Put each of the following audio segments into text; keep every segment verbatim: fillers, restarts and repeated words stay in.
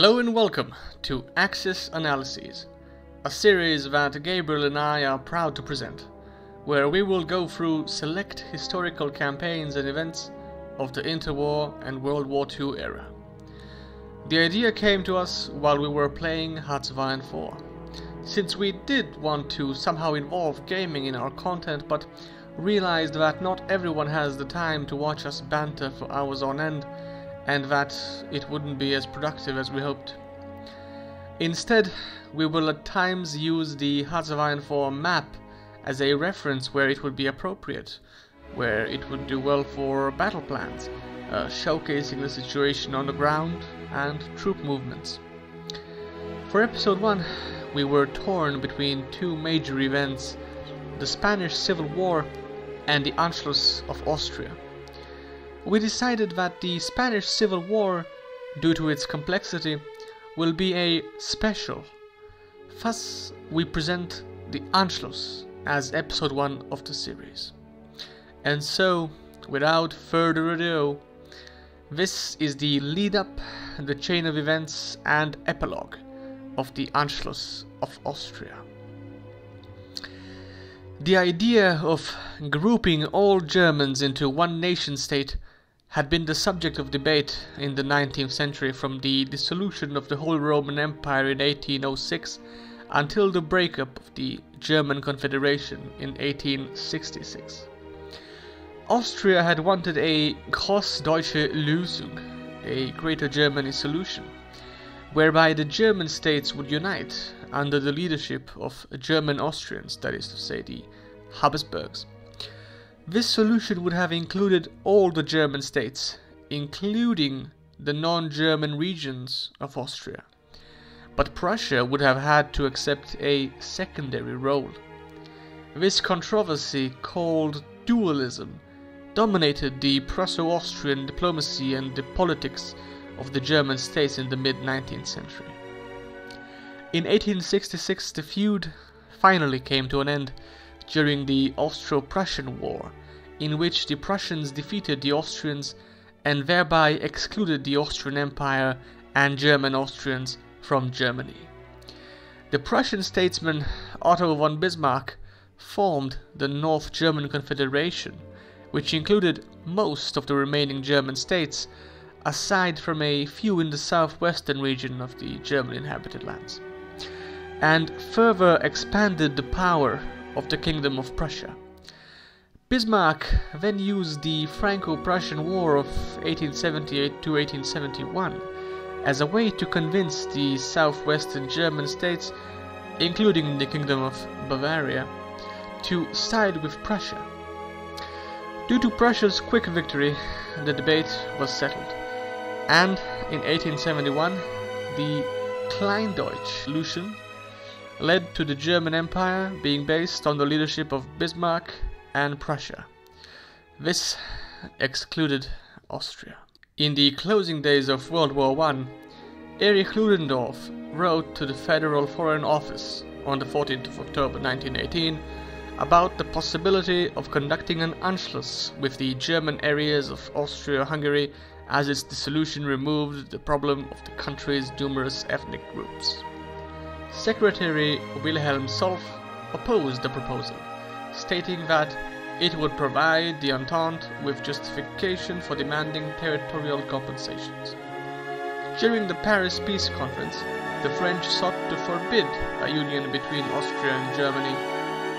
Hello and welcome to Axis Analyses, a series that Gabriel and I are proud to present, where we will go through select historical campaigns and events of the interwar and World War Two era. The idea came to us while we were playing Hearts of Iron four, since we did want to somehow involve gaming in our content, but realized that not everyone has the time to watch us banter for hours on end, and that it wouldn't be as productive as we hoped. Instead, we will at times use the Hearts of Iron four map as a reference where it would be appropriate, where it would do well for battle plans, uh, showcasing the situation on the ground and troop movements. For episode one, we were torn between two major events, the Spanish Civil War and the Anschluss of Austria. We decided that the Spanish Civil War, due to its complexity, will be a special. Thus, we present the Anschluss as episode one of the series. And so, without further ado, this is the lead-up, the chain of events and epilogue of the Anschluss of Austria. The idea of grouping all Germans into one nation-state had been the subject of debate in the nineteenth century from the dissolution of the whole Roman Empire in eighteen oh six until the breakup of the German Confederation in eighteen sixty-six. Austria had wanted a Grossdeutsche Lösung, a Greater Germany solution, whereby the German states would unite under the leadership of German Austrians, that is to say the Habsburgs. This solution would have included all the German states, including the non-German regions of Austria. But Prussia would have had to accept a secondary role. This controversy, called dualism, dominated the Prusso-Austrian diplomacy and the politics of the German states in the mid nineteenth century. In eighteen sixty-six, the feud finally came to an end during the Austro-Prussian War, in which the Prussians defeated the Austrians and thereby excluded the Austrian Empire and German Austrians from Germany. The Prussian statesman Otto von Bismarck formed the North German Confederation, which included most of the remaining German states, aside from a few in the southwestern region of the German-inhabited lands, and further expanded the power of the Kingdom of Prussia. Bismarck then used the Franco-Prussian War of eighteen seventy-eight to eighteen seventy-one as a way to convince the southwestern German states, including the Kingdom of Bavaria, to side with Prussia. Due to Prussia's quick victory, the debate was settled, and in eighteen seventy-one, the Kleindeutsch solution led to the German Empire being based on the leadership of Bismarck and Prussia. This excluded Austria. In the closing days of World War One, Erich Ludendorff wrote to the Federal Foreign Office on the fourteenth of October nineteen eighteen about the possibility of conducting an Anschluss with the German areas of Austria-Hungary, as its dissolution removed the problem of the country's numerous ethnic groups. Secretary Wilhelm Solf opposed the proposal, stating that it would provide the Entente with justification for demanding territorial compensations. During the Paris Peace Conference, the French sought to forbid a union between Austria and Germany,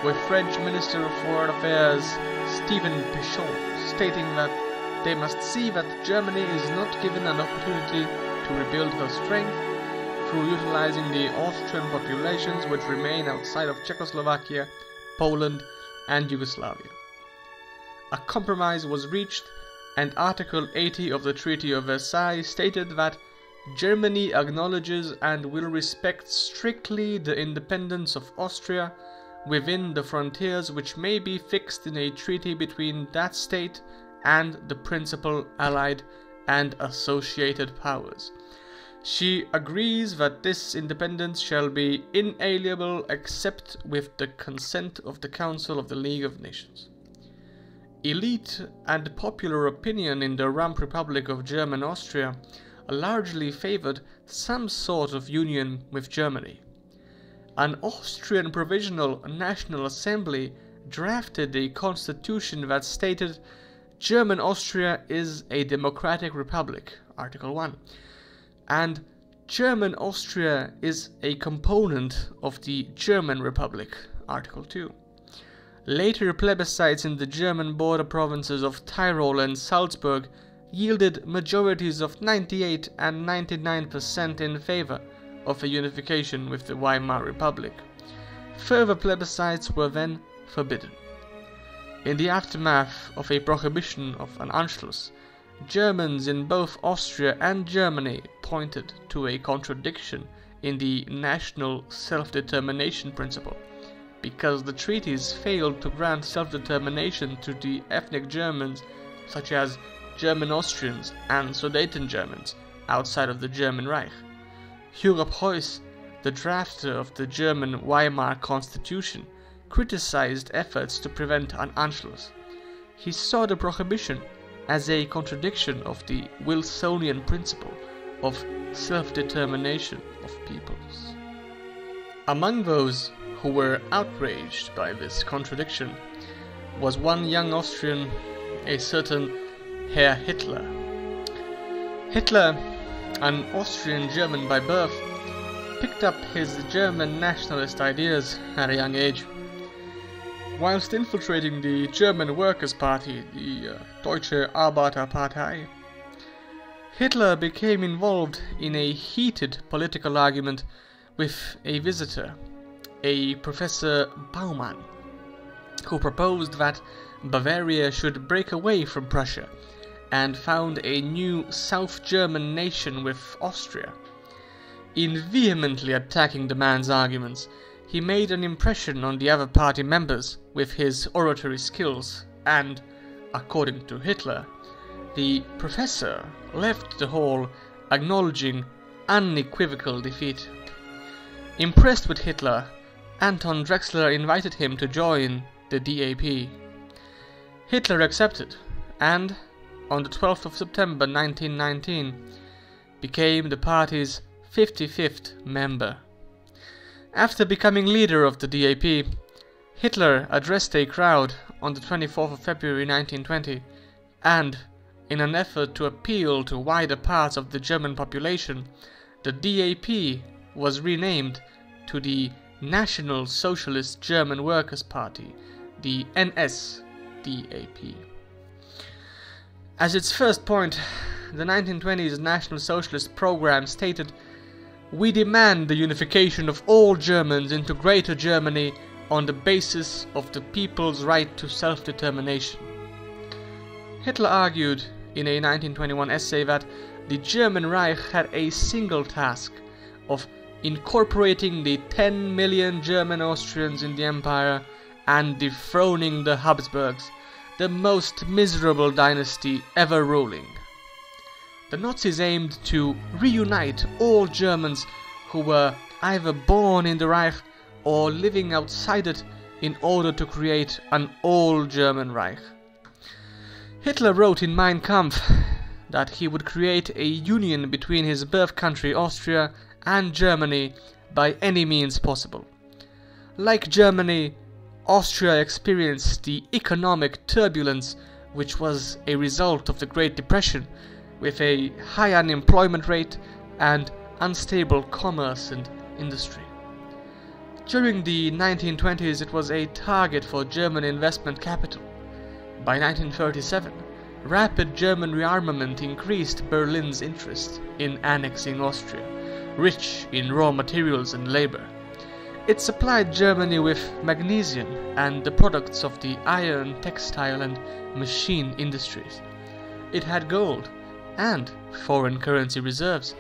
with French Minister of Foreign Affairs Stephen Pichon stating that they must see that Germany is not given an opportunity to rebuild her strength through utilizing the Austrian populations which remain outside of Czechoslovakia, Poland and Yugoslavia. A compromise was reached, and Article eighty of the Treaty of Versailles stated that Germany acknowledges and will respect strictly the independence of Austria within the frontiers which may be fixed in a treaty between that state and the principal allied and associated powers. She agrees that this independence shall be inalienable except with the consent of the Council of the League of Nations. Elite and popular opinion in the Rump Republic of German Austria largely favored some sort of union with Germany. An Austrian Provisional National Assembly drafted a constitution that stated German Austria is a democratic republic, Article one, and German Austria is a component of the German Republic, Article two. Later plebiscites in the German border provinces of Tyrol and Salzburg yielded majorities of ninety-eight and ninety-nine percent in favor of a unification with the Weimar Republic. Further plebiscites were then forbidden. In the aftermath of a prohibition of an Anschluss, Germans in both Austria and Germany pointed to a contradiction in the national self-determination principle, because the treaties failed to grant self-determination to the ethnic Germans, such as German Austrians and Sudeten Germans, outside of the German Reich. Hugo Preuss, the drafter of the German Weimar Constitution, criticized efforts to prevent an Anschluss. He saw the prohibition as a contradiction of the Wilsonian principle of self-determination of peoples. Among those who were outraged by this contradiction was one young Austrian, a certain Herr Hitler. Hitler, an Austrian German by birth, picked up his German nationalist ideas at a young age. Whilst infiltrating the German Workers' Party, the uh, Deutsche Arbeiterpartei, Hitler became involved in a heated political argument with a visitor, a Professor Baumann, who proposed that Bavaria should break away from Prussia and found a new South German nation with Austria. In vehemently attacking the man's arguments, he made an impression on the other party members with his oratory skills, and, according to Hitler, the professor left the hall acknowledging unequivocal defeat. Impressed with Hitler, Anton Drexler invited him to join the D A P. Hitler accepted, and, on the twelfth of September nineteen nineteen, became the party's fifty-fifth member. After becoming leader of the D A P, Hitler addressed a crowd on the twenty-fourth of February nineteen twenty, and, in an effort to appeal to wider parts of the German population, the D A P was renamed to the National Socialist German Workers' Party, the N S D A P. As its first point, the nineteen twenties National Socialist program stated, "We demand the unification of all Germans into Greater Germany on the basis of the people's right to self-determination." Hitler argued in a nineteen twenty-one essay that the German Reich had a single task of incorporating the ten million German Austrians in the empire and dethroning the Habsburgs, the most miserable dynasty ever ruling. The Nazis aimed to reunite all Germans who were either born in the Reich or living outside it in order to create an all-German Reich. Hitler wrote in Mein Kampf that he would create a union between his birth country Austria and Germany by any means possible. Like Germany, Austria experienced the economic turbulence which was a result of the Great Depression, with a high unemployment rate and unstable commerce and industry. During the nineteen twenties, it was a target for German investment capital. By nineteen thirty-seven, rapid German rearmament increased Berlin's interest in annexing Austria, rich in raw materials and labor. It supplied Germany with magnesium and the products of the iron, textile and machine industries. It had gold and foreign currency reserves,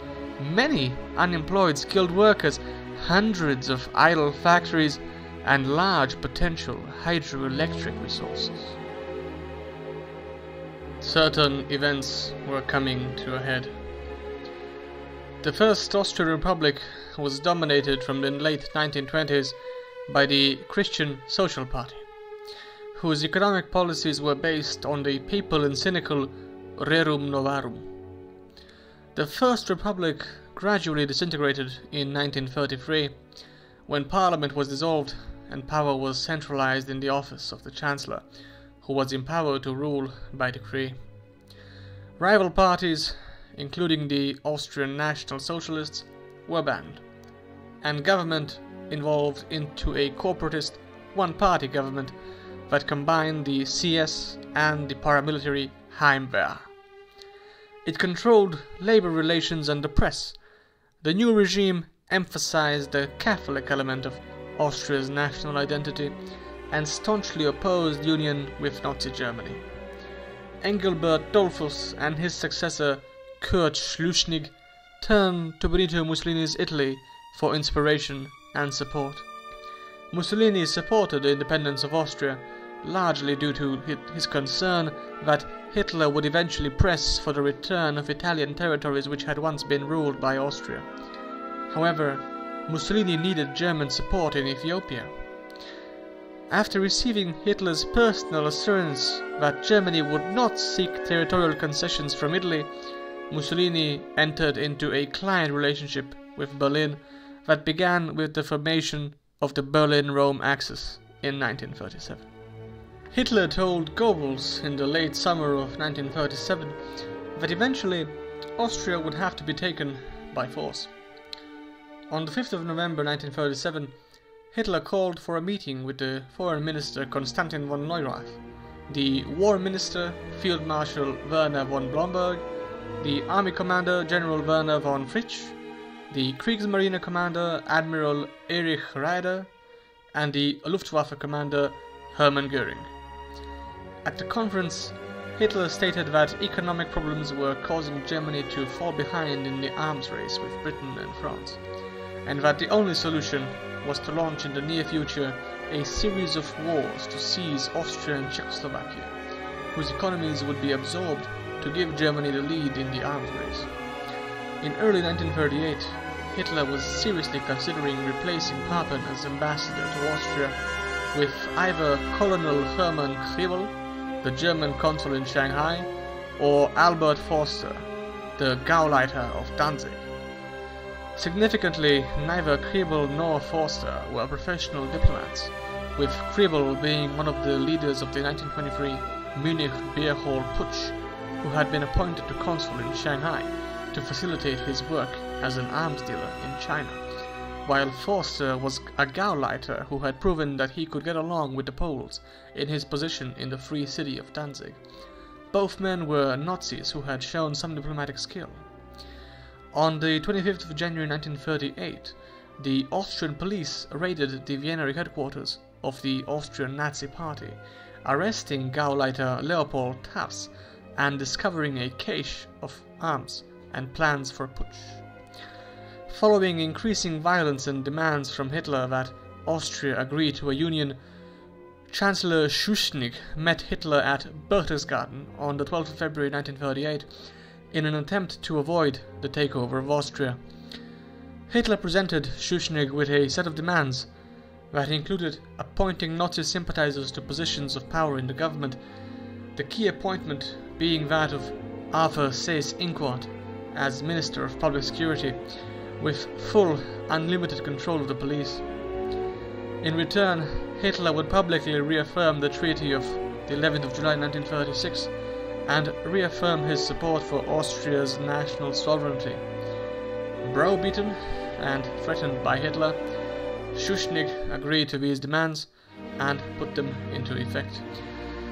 many unemployed skilled workers, hundreds of idle factories, and large potential hydroelectric resources. Certain events were coming to a head. The First Austrian Republic was dominated from the late nineteen twenties by the Christian Social Party, whose economic policies were based on the papal and cynical Rerum Novarum. The First Republic gradually disintegrated in nineteen thirty-three, when Parliament was dissolved and power was centralized in the office of the Chancellor, who was empowered to rule by decree. Rival parties, including the Austrian National Socialists, were banned, and government evolved into a corporatist, one-party government that combined the C S and the paramilitary Heimwehr. It controlled labor relations and the press. The new regime emphasized the Catholic element of Austria's national identity and staunchly opposed union with Nazi Germany. Engelbert Dollfuss and his successor Kurt Schuschnigg turned to Benito Mussolini's Italy for inspiration and support. Mussolini supported the independence of Austria, largely due to his concern that Hitler would eventually press for the return of Italian territories which had once been ruled by Austria. However, Mussolini needed German support in Ethiopia. After receiving Hitler's personal assurance that Germany would not seek territorial concessions from Italy, Mussolini entered into a client relationship with Berlin that began with the formation of the Berlin-Rome Axis in nineteen thirty-seven. Hitler told Goebbels in the late summer of nineteen thirty-seven that eventually Austria would have to be taken by force. On the fifth of November nineteen thirty-seven, Hitler called for a meeting with the Foreign Minister Konstantin von Neurath, the War Minister Field Marshal Werner von Blomberg, the Army Commander General Werner von Fritsch, the Kriegsmarine Commander Admiral Erich Raeder, and the Luftwaffe Commander Hermann Göring. At the conference, Hitler stated that economic problems were causing Germany to fall behind in the arms race with Britain and France, and that the only solution was to launch in the near future a series of wars to seize Austria and Czechoslovakia, whose economies would be absorbed to give Germany the lead in the arms race. In early nineteen thirty-eight, Hitler was seriously considering replacing Papen as ambassador to Austria with either Colonel Hermann Kriwel, the German consul in Shanghai, or Albert Forster, the Gauleiter of Danzig. Significantly, neither Kriwel nor Forster were professional diplomats, with Kriwel being one of the leaders of the nineteen twenty-three Munich Beer Hall Putsch, who had been appointed to consul in Shanghai to facilitate his work as an arms dealer in China, while Forster was a Gauleiter who had proven that he could get along with the Poles in his position in the free city of Danzig. Both men were Nazis who had shown some diplomatic skill. On the twenty-fifth of January nineteen thirty-eight, the Austrian police raided the Vienna headquarters of the Austrian Nazi Party, arresting Gauleiter Leopold Taffs and discovering a cache of arms and plans for a putsch. Following increasing violence and demands from Hitler that Austria agree to a union, Chancellor Schuschnigg met Hitler at Berchtesgaden on the twelfth of February nineteen thirty-eight in an attempt to avoid the takeover of Austria. Hitler presented Schuschnigg with a set of demands that included appointing Nazi sympathizers to positions of power in the government, the key appointment being that of Arthur Seyss-Inquart as Minister of Public Security, with full, unlimited control of the police. In return, Hitler would publicly reaffirm the Treaty of the eleventh of July nineteen thirty-six and reaffirm his support for Austria's national sovereignty. Browbeaten and threatened by Hitler, Schuschnigg agreed to these demands and put them into effect.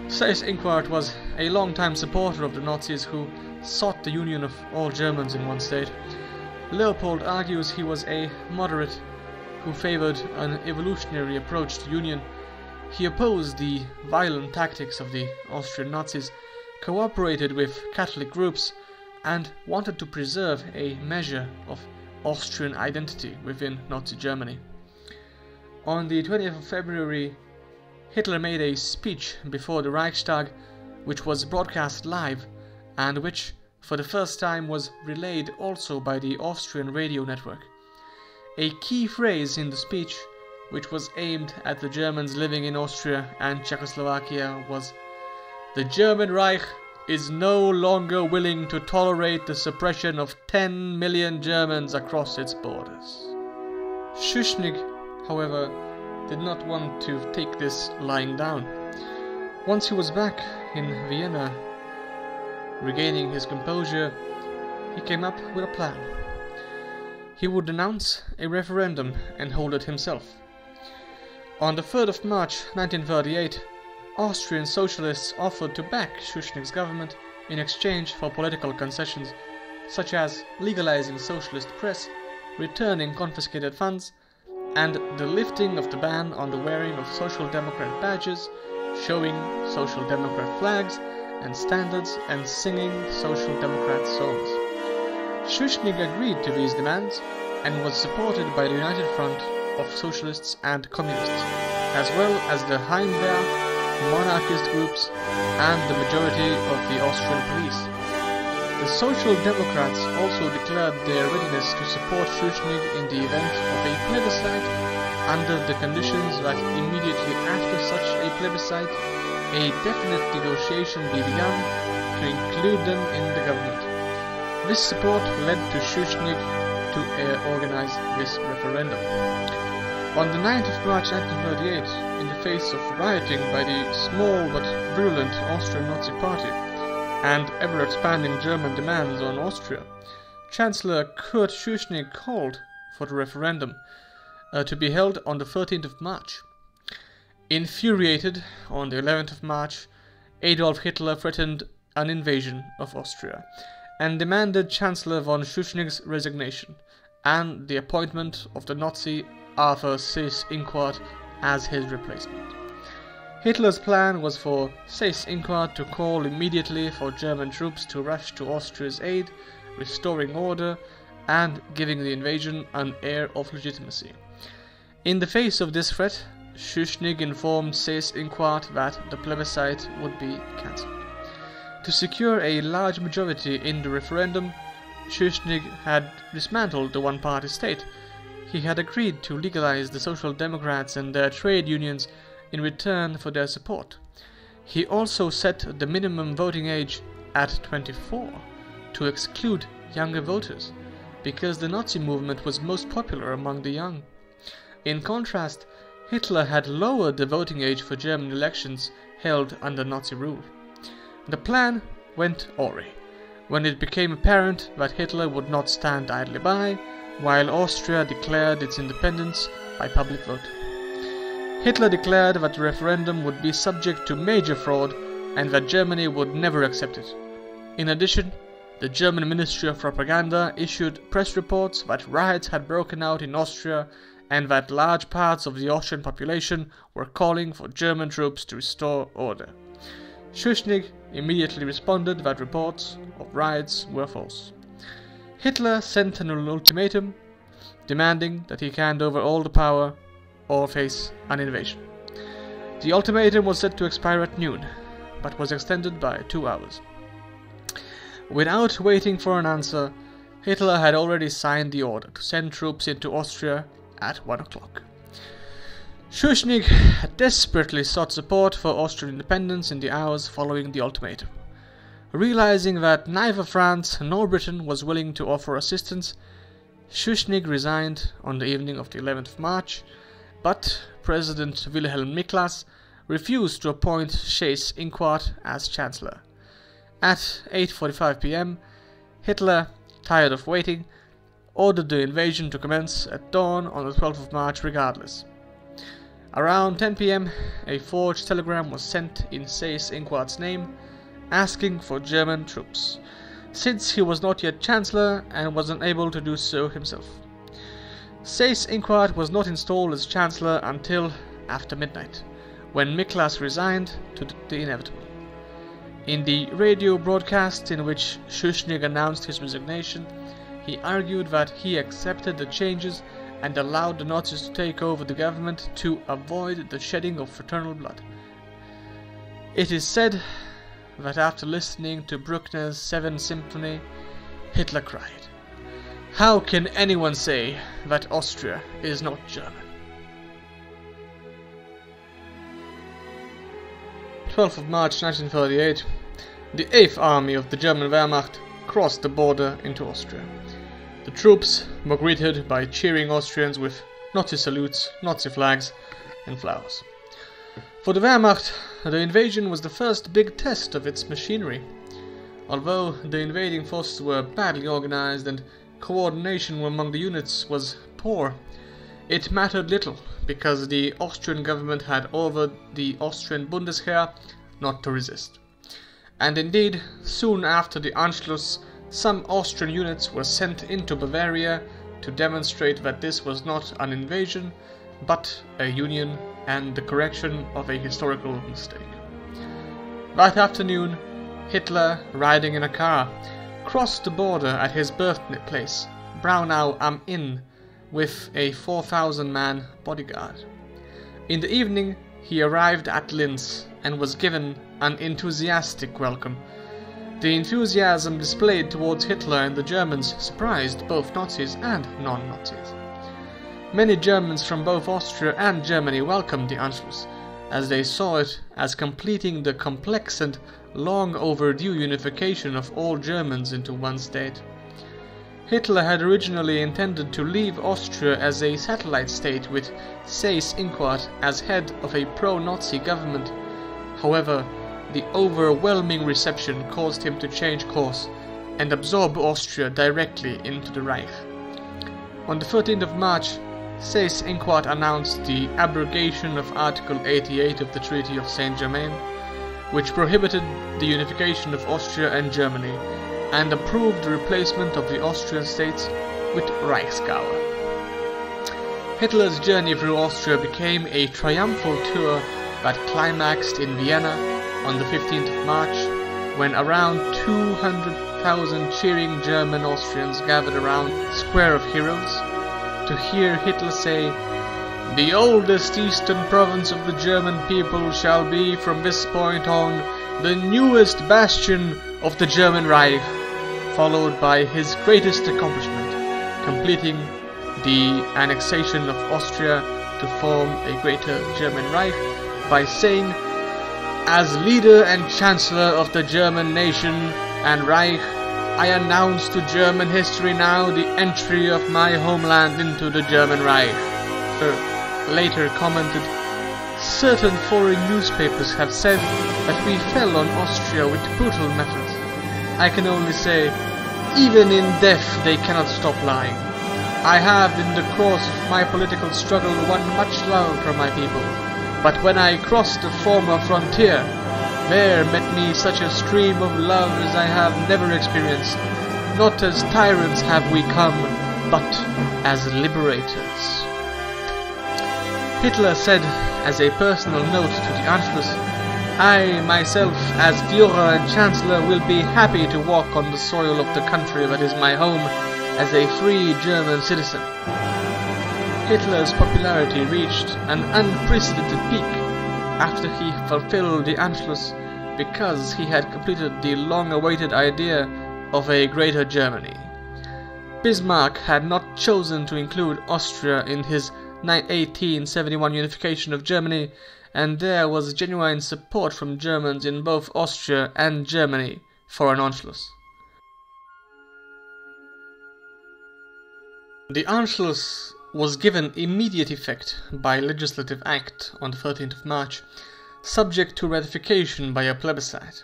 Seyss-Inquart was a long-time supporter of the Nazis who sought the union of all Germans in one state. Leopold argues he was a moderate who favored an evolutionary approach to union. He opposed the violent tactics of the Austrian Nazis, cooperated with Catholic groups, and wanted to preserve a measure of Austrian identity within Nazi Germany. On the twentieth of February, Hitler made a speech before the Reichstag, which was broadcast live and which, for the first time, was relayed also by the Austrian radio network. A key phrase in the speech, which was aimed at the Germans living in Austria and Czechoslovakia, was "The German Reich is no longer willing to tolerate the suppression of ten million Germans across its borders. Schuschnigg, however, did not want to take this lying down. Once he was back in Vienna, regaining his composure, he came up with a plan. He would announce a referendum and hold it himself. On the third of March nineteen thirty-eight, Austrian socialists offered to back Schuschnigg's government in exchange for political concessions, such as legalizing socialist press, returning confiscated funds, and the lifting of the ban on the wearing of Social Democrat badges, showing Social Democrat flags and standards, and singing Social Democrat songs. Schuschnigg agreed to these demands and was supported by the United Front of Socialists and Communists, as well as the Heimwehr, monarchist groups, and the majority of the Austrian police. The Social Democrats also declared their readiness to support Schuschnigg in the event of a plebiscite, under the conditions that immediately after such a plebiscite, a definite negotiation be begun to include them in the government. This support led to Schuschnigg to uh, organize this referendum. On the ninth of March nineteen thirty-eight, in the face of rioting by the small but virulent Austrian Nazi Party and ever-expanding German demands on Austria, Chancellor Kurt Schuschnigg called for the referendum uh, to be held on the thirteenth of March. Infuriated, on the eleventh of March, Adolf Hitler threatened an invasion of Austria and demanded Chancellor von Schuschnigg's resignation and the appointment of the Nazi Arthur Seyss-Inquart as his replacement. Hitler's plan was for Seyss-Inquart to call immediately for German troops to rush to Austria's aid, restoring order and giving the invasion an air of legitimacy. In the face of this threat, Schuschnigg informed Seyss-Inquart that the plebiscite would be cancelled. To secure a large majority in the referendum, Schuschnigg had dismantled the one-party state. He had agreed to legalize the Social Democrats and their trade unions in return for their support. He also set the minimum voting age at twenty-four to exclude younger voters, because the Nazi movement was most popular among the young. In contrast, Hitler had lowered the voting age for German elections held under Nazi rule. The plan went awry when it became apparent that Hitler would not stand idly by while Austria declared its independence by public vote. Hitler declared that the referendum would be subject to major fraud and that Germany would never accept it. In addition, the German Ministry of Propaganda issued press reports that riots had broken out in Austria and that large parts of the Austrian population were calling for German troops to restore order. Schuschnigg immediately responded that reports of riots were false. Hitler sent an ultimatum demanding that he hand over all the power or face an invasion. The ultimatum was set to expire at noon, but was extended by two hours. Without waiting for an answer, Hitler had already signed the order to send troops into Austria at one o'clock. Schuschnigg desperately sought support for Austrian independence in the hours following the ultimatum. Realizing that neither France nor Britain was willing to offer assistance, Schuschnigg resigned on the evening of the eleventh of March, but President Wilhelm Miklas refused to appoint Seyss-Inquart as Chancellor. At eight forty-five p m, Hitler, tired of waiting, ordered the invasion to commence at dawn on the twelfth of March regardless. Around ten p m, a forged telegram was sent in Seyss-Inquart's name, asking for German troops, since he was not yet Chancellor and was unable to do so himself. Seyss-Inquart was not installed as Chancellor until after midnight, when Miklas resigned to the inevitable. In the radio broadcast in which Schuschnigg announced his resignation, he argued that he accepted the changes and allowed the Nazis to take over the government to avoid the shedding of fraternal blood. It is said that after listening to Bruckner's Seventh Symphony, Hitler cried, "How can anyone say that Austria is not German?" twelfth of March nineteen thirty-eight, The eighth Army of the German Wehrmacht crossed the border into Austria. The troops were greeted by cheering Austrians with Nazi salutes, Nazi flags and flowers. For the Wehrmacht, the invasion was the first big test of its machinery. Although the invading forces were badly organized and coordination among the units was poor, it mattered little because the Austrian government had ordered the Austrian Bundesheer not to resist. And indeed, soon after the Anschluss, some Austrian units were sent into Bavaria to demonstrate that this was not an invasion, but a union and the correction of a historical mistake. That afternoon, Hitler, riding in a car, crossed the border at his birthplace, Braunau am Inn, with a four thousand man bodyguard. In the evening, he arrived at Linz and was given an enthusiastic welcome. The enthusiasm displayed towards Hitler and the Germans surprised both Nazis and non-Nazis. Many Germans from both Austria and Germany welcomed the Anschluss, as they saw it as completing the complex and long overdue unification of all Germans into one state. Hitler had originally intended to leave Austria as a satellite state with Seyss-Inquart as head of a pro-Nazi government. However, the overwhelming reception caused him to change course and absorb Austria directly into the Reich. On the thirteenth of March, Seyss-Inquart announced the abrogation of Article eighty-eight of the Treaty of Saint-Germain, which prohibited the unification of Austria and Germany, and approved the replacement of the Austrian states with Reichsgauer. Hitler's journey through Austria became a triumphal tour that climaxed in Vienna on the fifteenth of March, when around two hundred thousand cheering German Austrians gathered around the Square of Heroes to hear Hitler say, "The oldest eastern province of the German people shall be from this point on the newest bastion of the German Reich," followed by his greatest accomplishment, completing the annexation of Austria to form a greater German Reich, by saying, "As leader and chancellor of the German nation and Reich, I announce to German history now the entry of my homeland into the German Reich." He later commented, "Certain foreign newspapers have said that we fell on Austria with brutal methods. I can only say, even in death they cannot stop lying. I have in the course of my political struggle won much love from my people. But when I crossed the former frontier, there met me such a stream of love as I have never experienced. Not as tyrants have we come, but as liberators." Hitler said as a personal note to the Anschluss, "I myself, as Führer and Chancellor, will be happy to walk on the soil of the country that is my home as a free German citizen." Hitler's popularity reached an unprecedented peak after he fulfilled the Anschluss, because he had completed the long-awaited idea of a greater Germany. Bismarck had not chosen to include Austria in his eighteen seventy-one unification of Germany, and there was genuine support from Germans in both Austria and Germany for an Anschluss. The Anschluss was given immediate effect by legislative act on the thirteenth of March, subject to ratification by a plebiscite.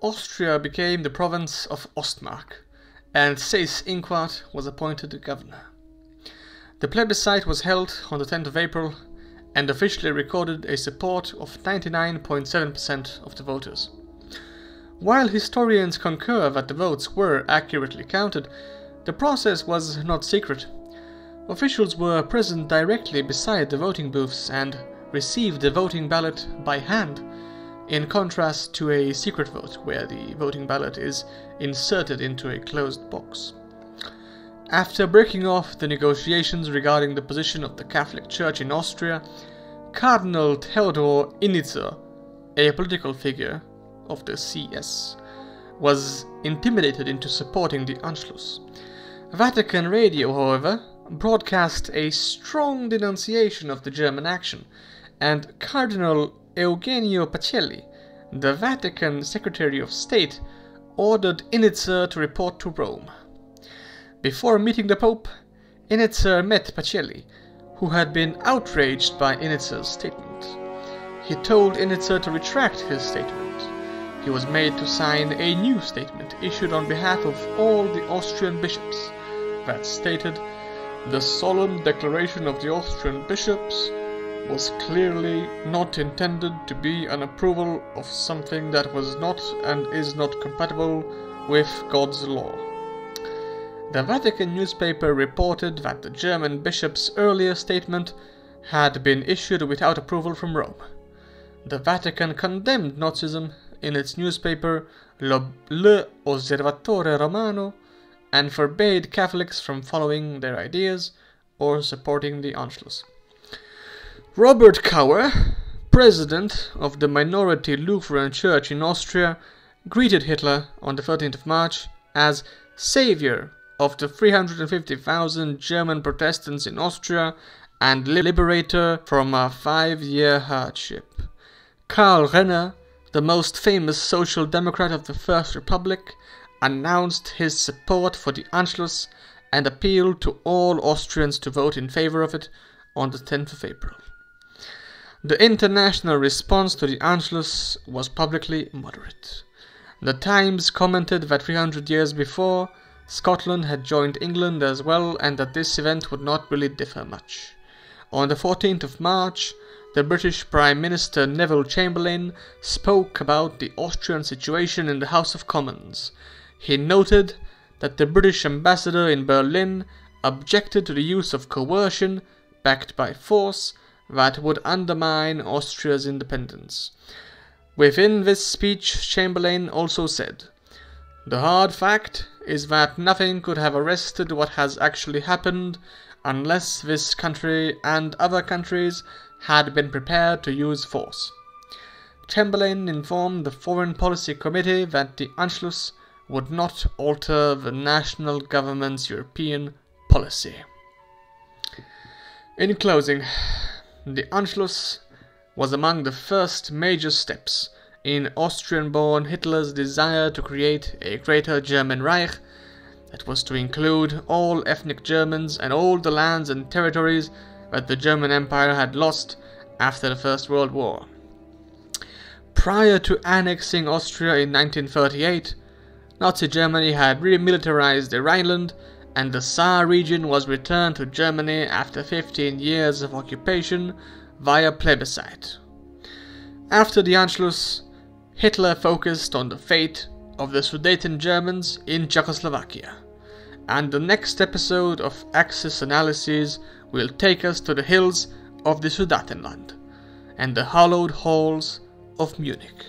Austria became the province of Ostmark, and Seyss-Inquart was appointed governor. The plebiscite was held on the tenth of April and officially recorded a support of ninety-nine point seven percent of the voters. While historians concur that the votes were accurately counted, the process was not secret. Officials were present directly beside the voting booths and received the voting ballot by hand, in contrast to a secret vote where the voting ballot is inserted into a closed box. After breaking off the negotiations regarding the position of the Catholic Church in Austria, Cardinal Theodor Innitzer, a political figure of the C S, was intimidated into supporting the Anschluss. Vatican Radio, however, broadcast a strong denunciation of the German action, and Cardinal Eugenio Pacelli, the Vatican Secretary of State ordered Innitzer to report to Rome. Before meeting the Pope, Innitzer met Pacelli, who had been outraged by Innitzer's statement. He told Innitzer to retract his statement. He was made to sign a new statement issued on behalf of all the Austrian bishops that stated, "The solemn declaration of the Austrian bishops was clearly not intended to be an approval of something that was not and is not compatible with God's law." The Vatican newspaper reported that the German bishop's earlier statement had been issued without approval from Rome. The Vatican condemned Nazism in its newspaper L'Osservatore Romano and forbade Catholics from following their ideas or supporting the Anschluss. Robert Kauer, president of the minority Lutheran Church in Austria, greeted Hitler on the thirteenth of March as savior of the three hundred fifty thousand German Protestants in Austria and liberator from a five-year hardship. Karl Renner, the most famous Social Democrat of the First Republic, announced his support for the Anschluss and appealed to all Austrians to vote in favor of it on the tenth of April. The international response to the Anschluss was publicly moderate. The Times commented that three hundred years before, Scotland had joined England as well and that this event would not really differ much. On the fourteenth of March, the British Prime Minister Neville Chamberlain spoke about the Austrian situation in the House of Commons. He noted that the British ambassador in Berlin objected to the use of coercion backed by force that would undermine Austria's independence. Within this speech, Chamberlain also said, "The hard fact is that nothing could have arrested what has actually happened unless this country and other countries had been prepared to use force." Chamberlain informed the Foreign Policy Committee that the Anschluss would not alter the national government's European policy. In closing, the Anschluss was among the first major steps in Austrian-born Hitler's desire to create a greater German Reich that was to include all ethnic Germans and all the lands and territories that the German Empire had lost after the First World War. Prior to annexing Austria in nineteen thirty-eight, Nazi Germany had remilitarized the Rhineland and the Saar region was returned to Germany after fifteen years of occupation via plebiscite. After the Anschluss, Hitler focused on the fate of the Sudeten Germans in Czechoslovakia, and the next episode of Axis Analyses will take us to the hills of the Sudetenland and the hallowed halls of Munich.